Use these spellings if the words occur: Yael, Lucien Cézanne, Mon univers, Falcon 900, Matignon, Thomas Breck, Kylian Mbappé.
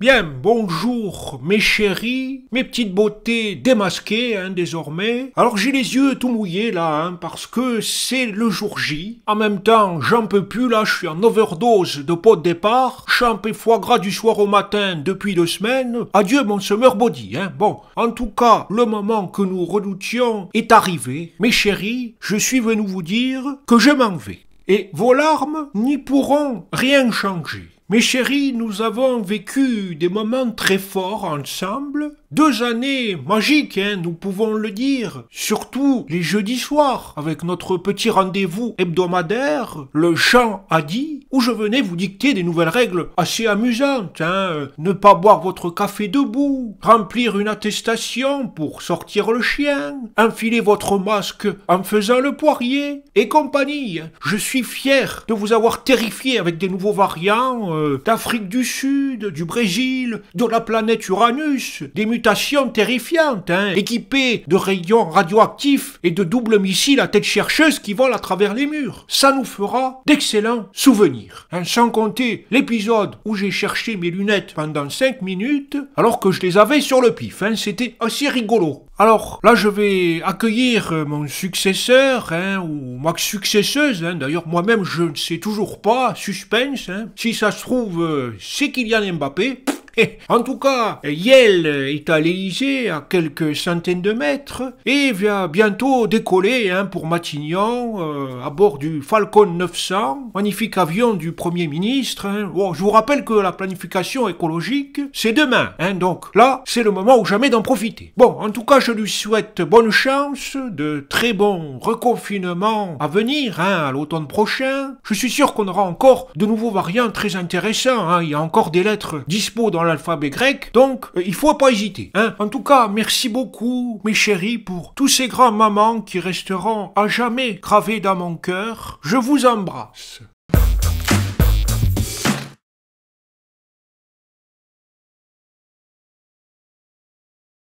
Bien, bonjour mes chéris, mes petites beautés démasquées désormais. Alors j'ai les yeux tout mouillés là parce que c'est le jour J. En même temps j'en peux plus là, je suis en overdose de pot de départ, champ et foie gras du soir au matin depuis 2 semaines. Adieu mon summer body Bon, en tout cas le moment que nous redoutions est arrivé. Mes chéris, je suis venu vous dire que je m'en vais. Et vos larmes n'y pourront rien changer. Mes chéris, nous avons vécu des moments très forts ensemble. 2 années magiques, nous pouvons le dire. Surtout les jeudis soirs, avec notre petit rendez-vous hebdomadaire, le chant a dit, où je venais vous dicter des nouvelles règles assez amusantes. Ne pas boire votre café debout, remplir une attestation pour sortir le chien, enfiler votre masque en faisant le poirier, et compagnie. Je suis fier de vous avoir terrifié avec des nouveaux variants, d'Afrique du Sud, du Brésil, de la planète Uranus, des mutations terrifiantes, équipées de rayons radioactifs et de doubles missiles à tête chercheuse qui volent à travers les murs. Ça nous fera d'excellents souvenirs. Sans compter l'épisode où j'ai cherché mes lunettes pendant 5 minutes, alors que je les avais sur le pif. C'était assez rigolo. Alors là, je vais accueillir mon successeur, ou ma successeuse. D'ailleurs, moi-même, je ne sais toujours pas. Suspense. Si ça se trouve, c'est Kylian Mbappé. En tout cas, Yael est à l'Elysée, à quelques centaines de mètres, et va bientôt décoller pour Matignon, à bord du Falcon 900, magnifique avion du Premier ministre. Bon, je vous rappelle que la planification écologique, c'est demain, donc là, c'est le moment ou jamais d'en profiter. Bon, en tout cas, je lui souhaite bonne chance, de très bons reconfinements à venir, à l'automne prochain. Je suis sûr qu'on aura encore de nouveaux variants très intéressants, il y a encore des lettres dispo dans l'alphabet grec, donc il faut pas hésiter. En tout cas, merci beaucoup mes chéris pour tous ces grands mamans qui resteront à jamais gravés dans mon cœur. Je vous embrasse.